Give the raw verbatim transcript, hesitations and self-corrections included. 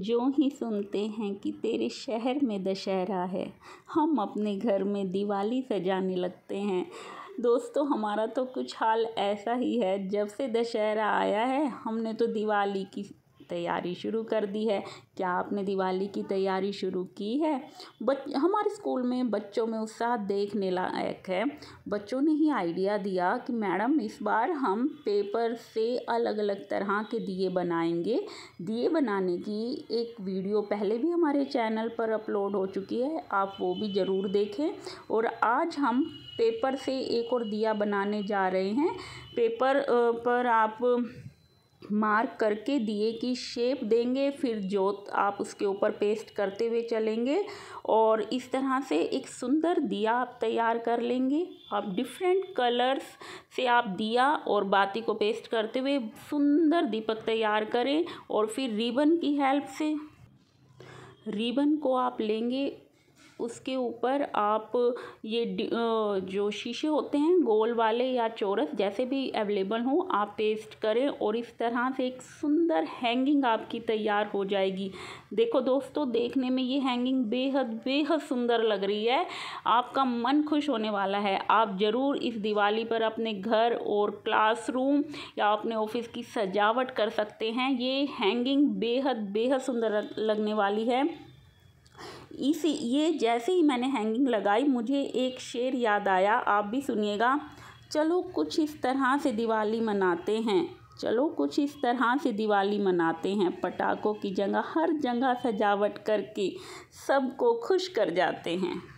जो ही सुनते हैं कि तेरे शहर में दशहरा है, हम अपने घर में दिवाली सजाने लगते हैं। दोस्तों, हमारा तो कुछ हाल ऐसा ही है। जब से दशहरा आया है हमने तो दिवाली की तैयारी शुरू कर दी है। क्या आपने दिवाली की तैयारी शुरू की है? बच हमारे स्कूल में बच्चों में उत्साह देखने लायक है। बच्चों ने ही आइडिया दिया कि मैडम, इस बार हम पेपर से अलग अलग तरह के दिए बनाएंगे। दिए बनाने की एक वीडियो पहले भी हमारे चैनल पर अपलोड हो चुकी है, आप वो भी ज़रूर देखें। और आज हम पेपर से एक और दिया बनाने जा रहे हैं। पेपर पर आप मार्क करके दिए की शेप देंगे, फिर जोत आप उसके ऊपर पेस्ट करते हुए चलेंगे और इस तरह से एक सुंदर दिया आप तैयार कर लेंगे। आप डिफरेंट कलर्स से आप दिया और बाती को पेस्ट करते हुए सुंदर दीपक तैयार करें। और फिर रिबन की हेल्प से रिबन को आप लेंगे, उसके ऊपर आप ये जो शीशे होते हैं गोल वाले या चौरस जैसे भी अवेलेबल हो आप पेस्ट करें और इस तरह से एक सुंदर हैंगिंग आपकी तैयार हो जाएगी। देखो दोस्तों, देखने में ये हैंगिंग बेहद बेहद सुंदर लग रही है। आपका मन खुश होने वाला है। आप ज़रूर इस दिवाली पर अपने घर और क्लासरूम या अपने ऑफिस की सजावट कर सकते हैं। ये हैंगिंग बेहद बेहद सुंदर लगने वाली है। इसी ये जैसे ही मैंने हैंगिंग लगाई मुझे एक शेर याद आया, आप भी सुनिएगा। चलो कुछ इस तरह से दिवाली मनाते हैं, चलो कुछ इस तरह से दिवाली मनाते हैं, पटाखों की जगह हर जगह सजावट करके सबको खुश कर जाते हैं।